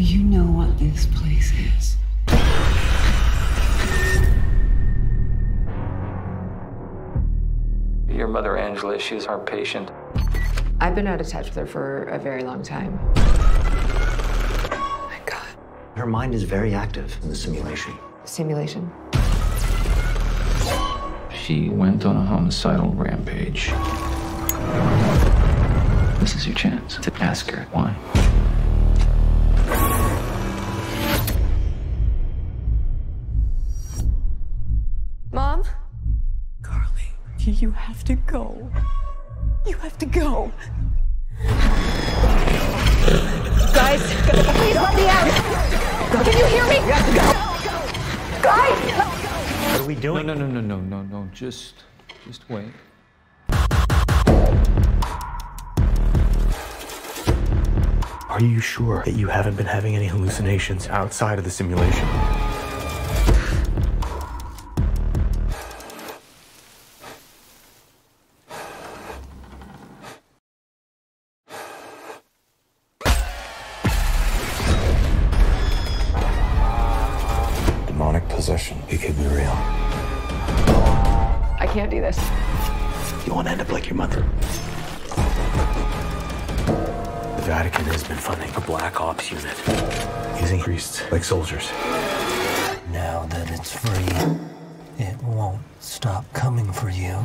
Do you know what this place is? Your mother, Angela, she's our patient. I've been out of touch with her for a very long time. Oh my God. Her mind is very active in the simulation. Simulation? She went on a homicidal rampage. This is your chance to ask her why. Mom? Carly, you have to go. You have to go. Guys, please let me out. Go. Can you hear me? Go. Go. Guys! What are we doing? No. Just wait. Are you sure that you haven't been having any hallucinations outside of the simulation? Demonic possession, it could be real. I can't do this. You won't end up like your mother. The Vatican has been funding a black ops unit, using priests like soldiers. Now that it's free, it won't stop coming for you.